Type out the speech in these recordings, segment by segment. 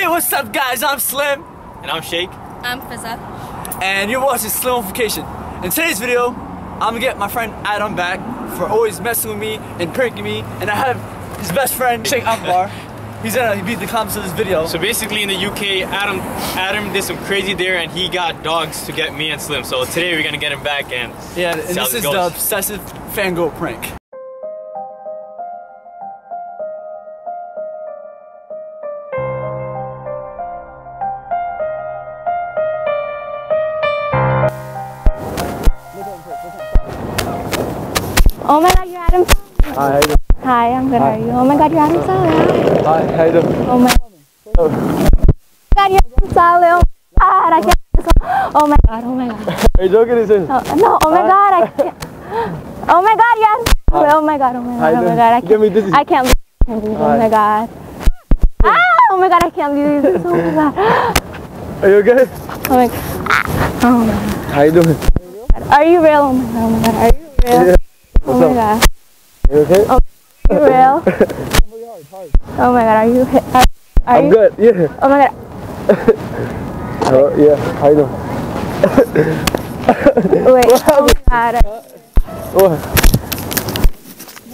Hey, what's up, guys? I'm Slim. And I'm Sheikh. I'm Fizza. And you're watching Slimification. In today's video, I'm gonna get my friend Adam back for always messing with me and pranking me. And I have his best friend, Sheikh Akbar. He's gonna be the comments of this video. So basically, in the UK, Adam did some crazy there, and he got dogs to get me and Slim. So today we're gonna get him back and yeah. And this is the obsessive fangirl prank. Oh my god, you're Adam Saleh. Hi, hi, I'm good, how are you? Oh my god, you're Adam Saleh. Hi, how you doing? Oh my god, you're Adam Saleh. Oh my god, I can't. Oh my god, oh my god. Are you joking? No, oh my god, I can't. Oh my god, yes. Oh my god, oh my god, oh my god, I can't. I can't believe this. Oh my god. Oh my god, I can't believe this. Oh my god. Are you okay? Oh my god. Oh my god. How you doing? Are you real? Oh my god, oh my god, are you real? Yeah. What's oh up? My god. You okay? Oh, are you real? Oh my god, are you hit? I'm you? Good, yeah. Oh my god. Oh, yeah, how you doing? Wait, what oh happened? My god. What?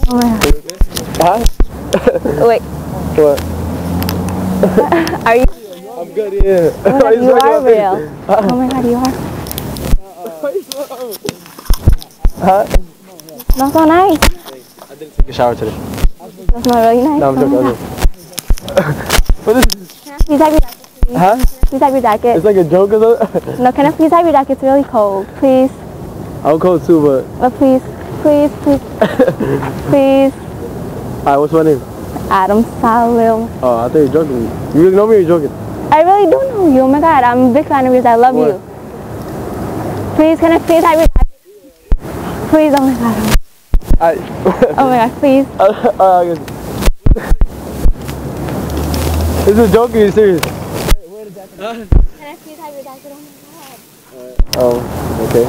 Oh my god. Huh? Wait. What? Are you? I'm good, yeah. Oh god, you are real. Oh my god, you are. Huh? Not so nice. I didn't take a shower today. That's not really nice. No, I'm joking. Oh what is this? Can I please have your jacket, please? Huh? Please have your jacket. It's like a joke or something? No, can I please have your jacket? It's really cold. Please. I'm cold too, but... Oh, please. Please, please. Please. Alright, what's my name? Adam Saleh. Oh, I thought you were joking. You really know me or you're joking? I really do know you. Oh my god, I'm a big fan of yours. I love what? You. Please, can I please have your jacket? Please, oh my god. I oh my god, please. This is a joke or are you serious? Where is that? Can I please have your jacket? Oh my god. Oh, okay.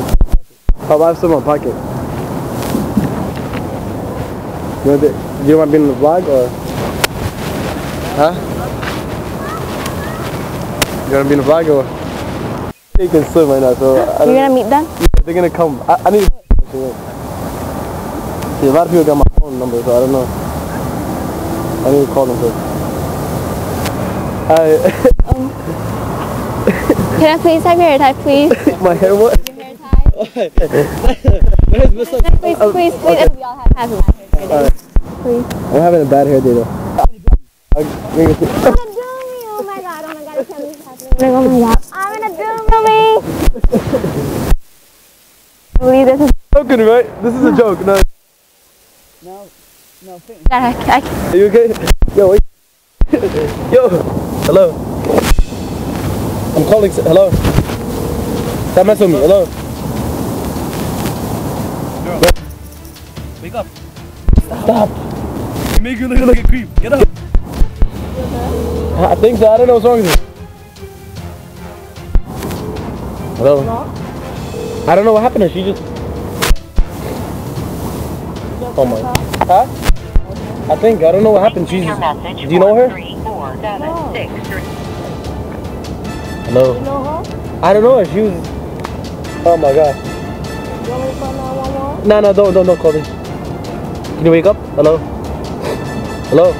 How about I have some in my pocket? Do you want to be in the vlog or? Huh? You want to be in the vlog or? They can swim right now, so. You're gonna meet them? Yeah, they're gonna come. I need to. See, a lot of people got my phone number, so I don't know. I need to call them first. Can I please have your hair tie, please? My hair what? Your hair tie. Why? Please, please, please. Okay. We all have a bad hair day. Please. I'm having a bad hair day, though. I'm gonna do me. Oh my god, oh my god. I can't believe it's happening. Oh my god. I'm gonna do me. I believe this is joking, right? This is a joke. No. No, please. Are you okay? Yo, wait. Yo, hello. I'm calling. Hello. Stop messing with me. Hello. Girl. What? Wake up. Stop. You make you look like a creep. Get up. I think so. I don't know what's wrong with you. Hello. I don't know what happened. She just. Oh my. Huh? I think, I don't know what happened. She's, do you know her? No. Hello. Do you know her? I don't know her. She was, oh my god. You want me to call 911? No, no, don't call me. Can you wake up? Hello? Hello?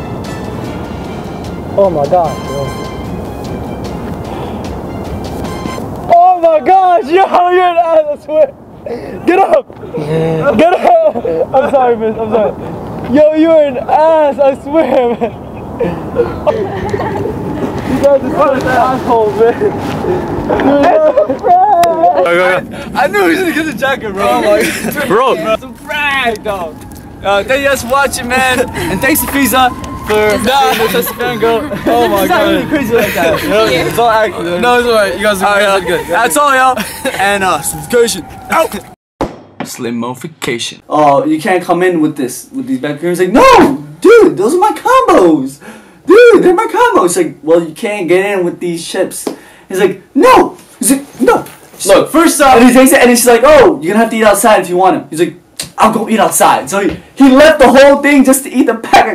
Oh my god. Oh my gosh, yo, you're an ass, I swear. Get up! Get up! I'm sorry, miss. I'm sorry. Yo, you're an ass, I swear, man. You guys are an asshole, man. It's a prank! I knew he was gonna get the jacket, bro. Like, bro, it's a prank, dog. Thank you guys for watching, man. And thanks to Fizza for just fangirl. Oh my god. It's not really crazy like that. Yeah. It's all acting. No, it's alright. You guys are all good. That's all, y'all. And Slimification. Out! Slimification. Oh, you can't come in with this, with these back creams. Like, no, dude, those are my combos. Dude, they're my combos. It's like, well, you can't get in with these chips. He's like, no. He's like, no. She's look, like, first off, and he takes it, and he's like, oh, you're gonna have to eat outside if you want him. He's like, I'll go eat outside. So he left the whole thing just to eat the pack.